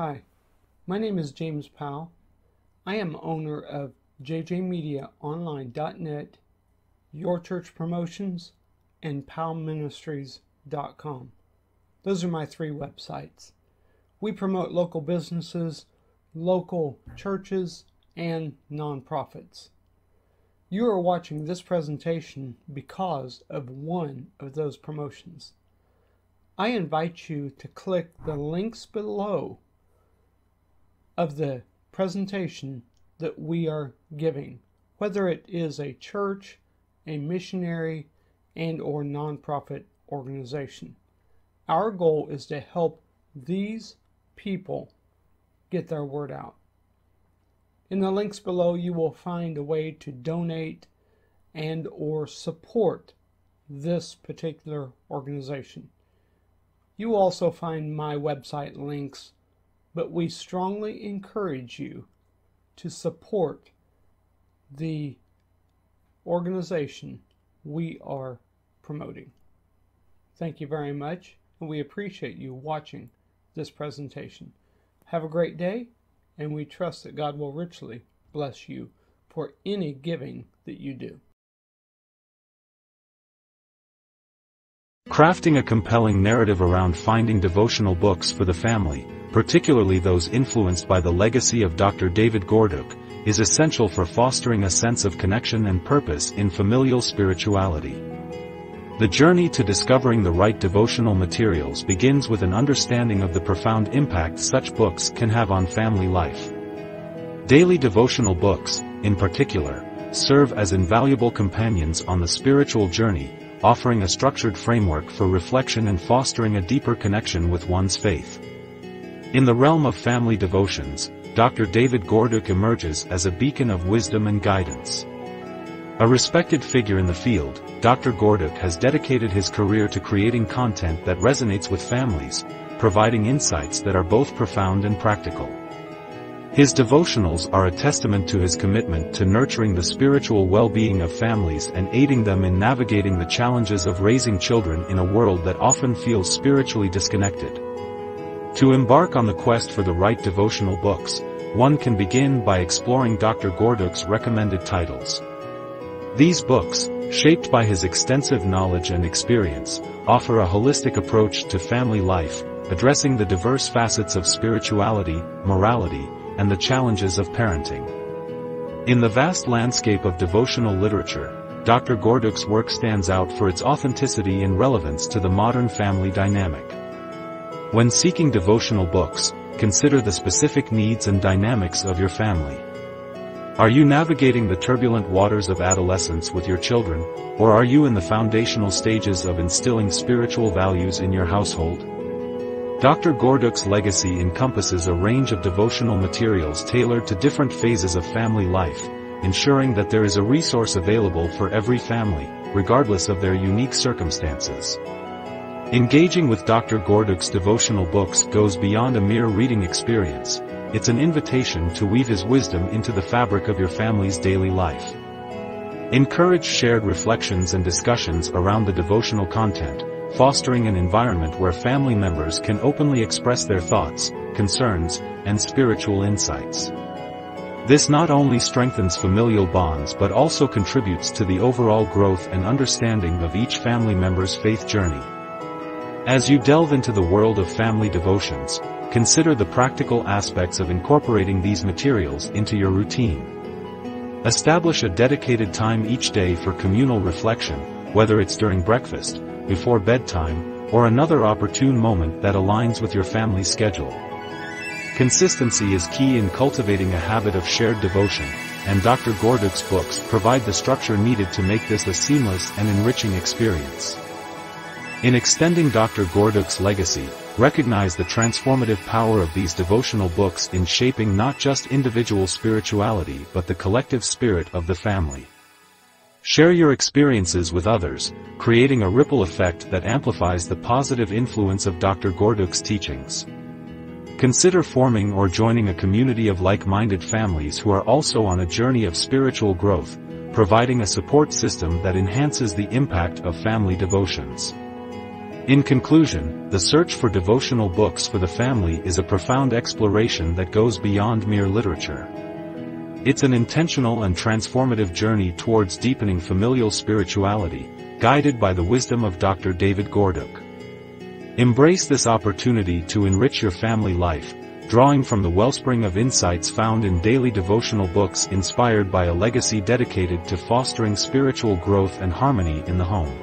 Hi, my name is James Powell. I am owner of jjmediaonline.net, Your Church Promotions, and powellministries.com. Those are my three websites. We promote local businesses, local churches, and nonprofits. You are watching this presentation because of one of those promotions. I invite you to click the links below of the presentation that we are giving, whether it is a church, a missionary, and or nonprofit organization. Our goal is to help these people get their word out. In the links below, you will find a way to donate and or support this particular organization. You will also find my website links, but we strongly encourage you to support the organization we are promoting. Thank you very much, and we appreciate you watching this presentation. Have a great day, and we trust that God will richly bless you for any giving that you do. Crafting a compelling narrative around finding devotional books for the family, particularly those influenced by the legacy of Dr. David Gordeuk, is essential for fostering a sense of connection and purpose in familial spirituality. The journey to discovering the right devotional materials begins with an understanding of the profound impact such books can have on family life. Daily devotional books, in particular, serve as invaluable companions on the spiritual journey, offering a structured framework for reflection and fostering a deeper connection with one's faith. In the realm of family devotions, Dr. David Gordeuk emerges as a beacon of wisdom and guidance. A respected figure in the field, Dr. Gordeuk has dedicated his career to creating content that resonates with families, providing insights that are both profound and practical. His devotionals are a testament to his commitment to nurturing the spiritual well-being of families and aiding them in navigating the challenges of raising children in a world that often feels spiritually disconnected. To embark on the quest for the right devotional books, one can begin by exploring Dr. Gordeuk's recommended titles. These books, shaped by his extensive knowledge and experience, offer a holistic approach to family life, addressing the diverse facets of spirituality, morality, and the challenges of parenting. In the vast landscape of devotional literature, Dr. Gordeuk's work stands out for its authenticity and relevance to the modern family dynamic. When seeking devotional books, consider the specific needs and dynamics of your family. Are you navigating the turbulent waters of adolescence with your children, or are you in the foundational stages of instilling spiritual values in your household? Dr. Gordeuk's legacy encompasses a range of devotional materials tailored to different phases of family life, ensuring that there is a resource available for every family, regardless of their unique circumstances. Engaging with Dr. Gordeuk's devotional books goes beyond a mere reading experience. It's an invitation to weave his wisdom into the fabric of your family's daily life. Encourage shared reflections and discussions around the devotional content, fostering an environment where family members can openly express their thoughts, concerns, and spiritual insights. This not only strengthens familial bonds but also contributes to the overall growth and understanding of each family member's faith journey. As you delve into the world of family devotions, consider the practical aspects of incorporating these materials into your routine. Establish a dedicated time each day for communal reflection, whether it's during breakfast, before bedtime, or another opportune moment that aligns with your family's schedule. Consistency is key in cultivating a habit of shared devotion, and Dr. Gordeuk's books provide the structure needed to make this a seamless and enriching experience. In extending Dr. Gordeuk's legacy, recognize the transformative power of these devotional books in shaping not just individual spirituality but the collective spirit of the family. Share your experiences with others, creating a ripple effect that amplifies the positive influence of Dr. Gordeuk's teachings. Consider forming or joining a community of like-minded families who are also on a journey of spiritual growth, providing a support system that enhances the impact of family devotions. In conclusion, the search for devotional books for the family is a profound exploration that goes beyond mere literature. It's an intentional and transformative journey towards deepening familial spirituality, guided by the wisdom of Dr. David Gordeuk. Embrace this opportunity to enrich your family life, drawing from the wellspring of insights found in daily devotional books inspired by a legacy dedicated to fostering spiritual growth and harmony in the home.